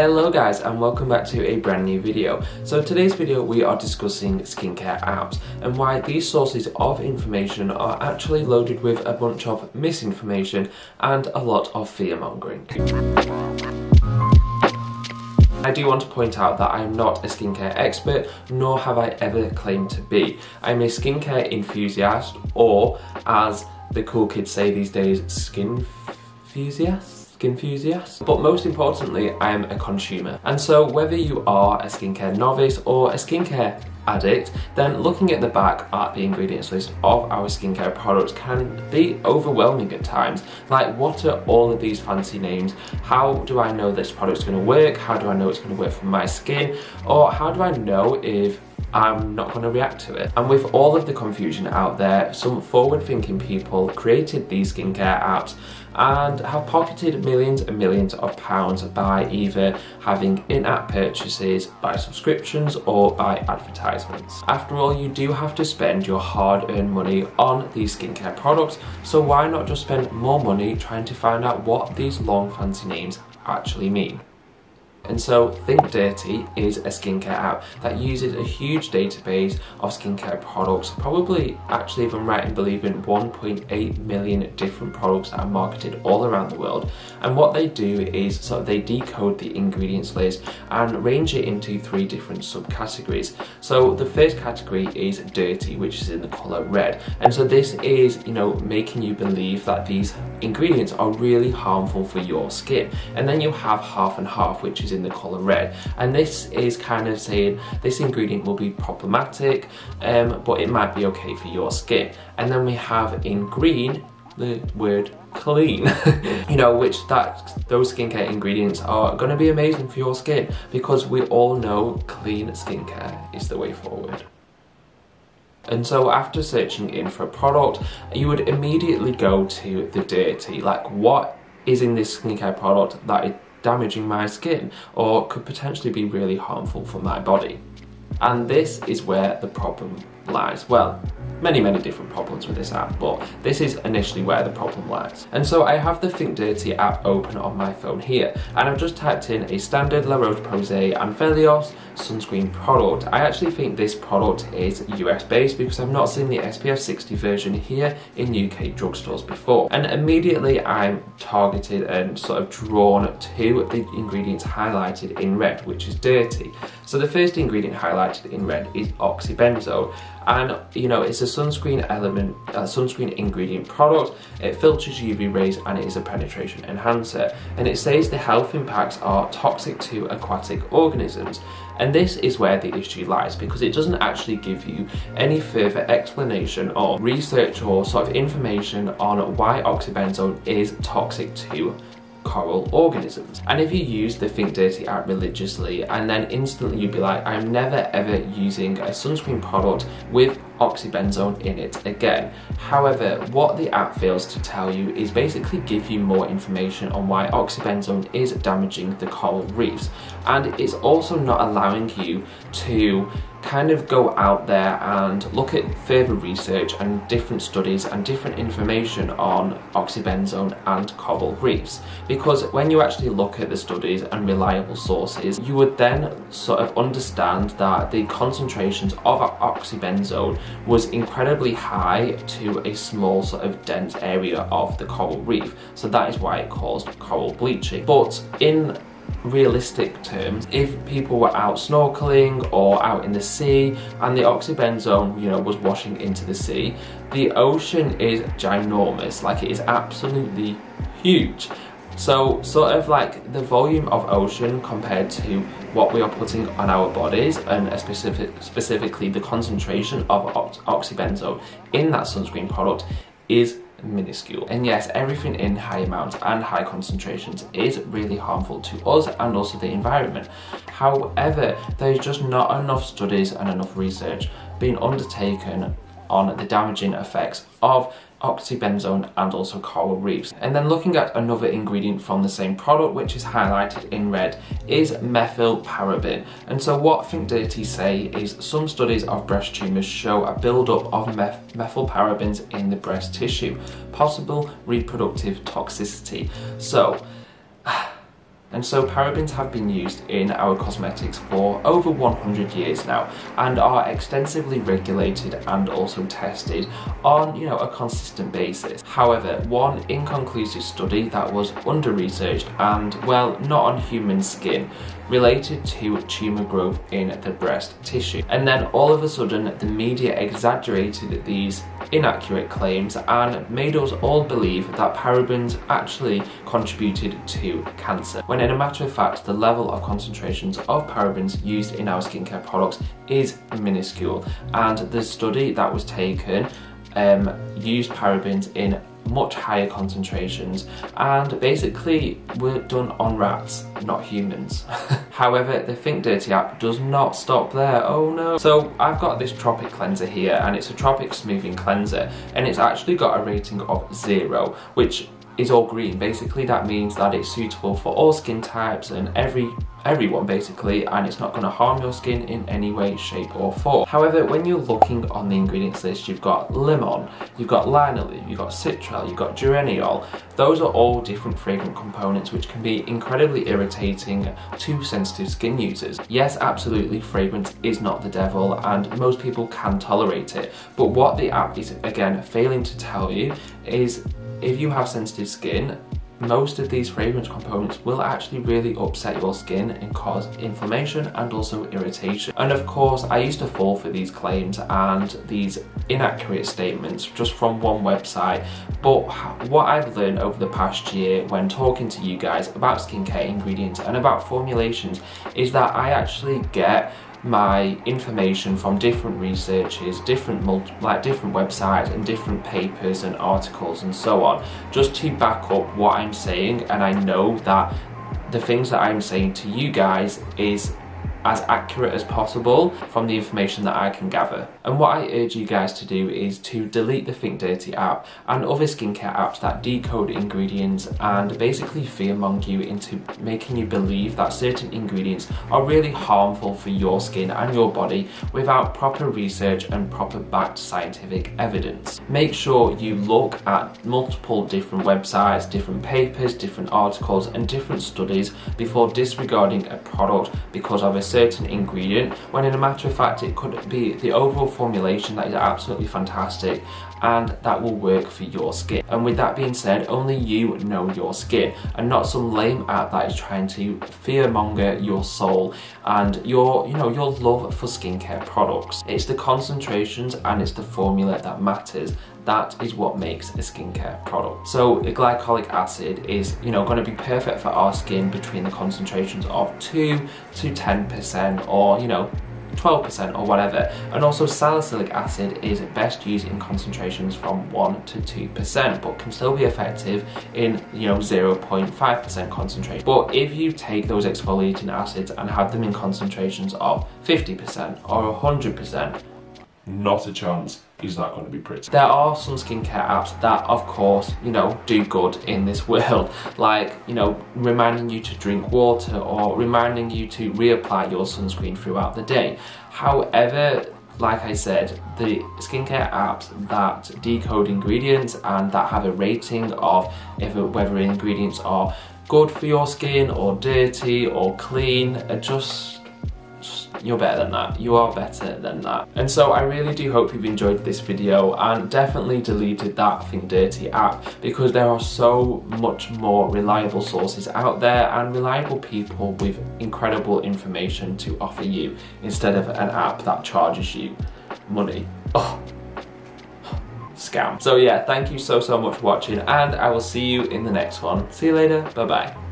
Hello guys and welcome back to a brand new video. So today's video we are discussing skincare apps and why these sources of information are actually loaded with a bunch of misinformation and a lot of fearmongering. I do want to point out that I am not a skincare expert, nor have I ever claimed to be. I'm a skincare enthusiast, or as the cool kids say these days, skin enthusiast? Enthusiast. But most importantly, I am a consumer. And so whether you are a skincare novice or a skincare addict, then looking at the back at the ingredients list of our skincare products can be overwhelming at times. Like, what are all of these fancy names? How do I know this product's going to work? How do I know it's going to work for my skin? Or how do I know if I'm not going to react to it? And with all of the confusion out there, some forward-thinking people created these skincare apps and have pocketed millions and millions of pounds by either having in-app purchases, by subscriptions, or by advertisements. After all, you do have to spend your hard-earned money on these skincare products, so why not just spend more money trying to find out what these long fancy names actually mean? And so Think Dirty is a skincare app that uses a huge database of skincare products, probably actually, if I'm right in believing, 1.8 million different products that are marketed all around the world. And what they do is they decode the ingredients list and range it into three different subcategories. So the first category is dirty, which is in the color red. And so this is, you know, making you believe that these ingredients are really harmful for your skin. And then you have half and half, which is in the color red, and this is kind of saying this ingredient will be problematic, but it might be okay for your skin. And then we have in green the word clean, you know, which those skincare ingredients are going to be amazing for your skin, because we all know clean skincare is the way forward. And so after searching in for a product, you would immediately go to the dirty, like, what is in this skincare product that is damaging my skin or could potentially be really harmful for my body? And this is where the problem lies. Well, many different problems with this app, but this is initially where the problem lies. And so I have the Think Dirty app open on my phone here, and I've just typed in a standard La Roche-Posay Anthelios sunscreen product. I actually think this product is US based because I've not seen the SPF 60 version here in UK drugstores before. And immediately I'm targeted and drawn to the ingredients highlighted in red, which is dirty. So the first ingredient highlighted in red is oxybenzone. And you know, it's a sunscreen element, sunscreen ingredient product. It filters UV rays and it is a penetration enhancer. And it says the health impacts are toxic to aquatic organisms. And this is where the issue lies, because it doesn't actually give you any further explanation or research or information on why oxybenzone is toxic to coral organisms. And if you use the Think Dirty app religiously, and then instantly you'd be like, I'm never ever using a sunscreen product with oxybenzone in it again. However, what the app fails to tell you is basically give you more information on why oxybenzone is damaging the coral reefs. And it's also not allowing you to kind of go out there and look at further research and different studies and different information on oxybenzone and coral reefs, because when you actually look at the studies and reliable sources, you would then understand that the concentrations of oxybenzone was incredibly high to a small dense area of the coral reef, so that is why it caused coral bleaching. But in realistic terms, if people were out snorkeling or out in the sea and the oxybenzone, you know, was washing into the sea, the ocean is ginormous, like it is absolutely huge. So like the volume of ocean compared to what we are putting on our bodies, and specifically the concentration of oxybenzone in that sunscreen product is minuscule. And yes, everything in high amounts and high concentrations is really harmful to us and also the environment. However, there's just not enough studies and enough research being undertaken on the damaging effects of oxybenzone and also coral reefs. And then looking at another ingredient from the same product, which is highlighted in red, is methylparaben. And so what Think Dirty say is some studies of breast tumours show a buildup of methylparabens in the breast tissue, possible reproductive toxicity. So And so parabens have been used in our cosmetics for over 100 years now and are extensively regulated and also tested on, a consistent basis. However, one inconclusive study that was under-researched and, well, not on human skin related to tumour growth in the breast tissue. And then all of a sudden, the media exaggerated these inaccurate claims and made us all believe that parabens actually contributed to cancer. When in a matter of fact, the level of concentrations of parabens used in our skincare products is minuscule. And the study that was taken used parabens in much higher concentrations and basically were done on rats, not humans. However, the Think Dirty app does not stop there, oh no. So I've got this Tropic cleanser here and it's a Tropic smoothing cleanser and it's actually got a rating of 0, which is all green. Basically that means that it's suitable for all skin types and everyone basically, and it's not going to harm your skin in any way, shape or form. However, when you're looking on the ingredients list, you've got lemon, you've got linalool, you've got citral, you've got geraniol. Those are all different fragrant components which can be incredibly irritating to sensitive skin users. Yes, absolutely, fragrance is not the devil and most people can tolerate it, but what the app is again failing to tell you is if you have sensitive skin, most of these fragrance components will actually really upset your skin and cause inflammation and also irritation. And of course, I used to fall for these claims and these inaccurate statements just from one website. But what I've learned over the past year when talking to you guys about skincare ingredients and about formulations is that I actually get my information from different researches, different websites and different papers and articles and so on, just to back up what I'm saying, and I know that the things that I'm saying to you guys is as accurate as possible from the information that I can gather. And what I urge you guys to do is to delete the Think Dirty app and other skincare apps that decode ingredients and basically fearmonger you into making you believe that certain ingredients are really harmful for your skin and your body without proper research and proper backed scientific evidence. Make sure you look at multiple different websites, different papers, different articles and different studies before disregarding a product because of a certain ingredient, when in a matter of fact it could be the overall formulation that is absolutely fantastic and that will work for your skin. And with that being said, only you know your skin and not some lame app that is trying to fearmonger your soul and your love for skincare products. It's the concentrations and it's the formula that matters. That is what makes a skincare product. So the glycolic acid is, going to be perfect for our skin between the concentrations of 2 to 10% or, 12% or whatever, and also salicylic acid is best used in concentrations from 1 to 2%, but can still be effective in 0.5% concentration. But if you take those exfoliating acids and have them in concentrations of 50% or 100%, not a chance is that going to be pretty. There are some skincare apps that of course do good in this world, like reminding you to drink water or reminding you to reapply your sunscreen throughout the day. However, like I said, the skincare apps that decode ingredients and that have a rating of whether ingredients are good for your skin or dirty or clean are just, you're better than that. You are better than that. And so I really do hope you've enjoyed this video and definitely deleted that Think Dirty app, because there are so much more reliable sources out there and reliable people with incredible information to offer you instead of an app that charges you money. Oh. Scam. So yeah, thank you so much for watching and I will see you in the next one. See you later. Bye bye.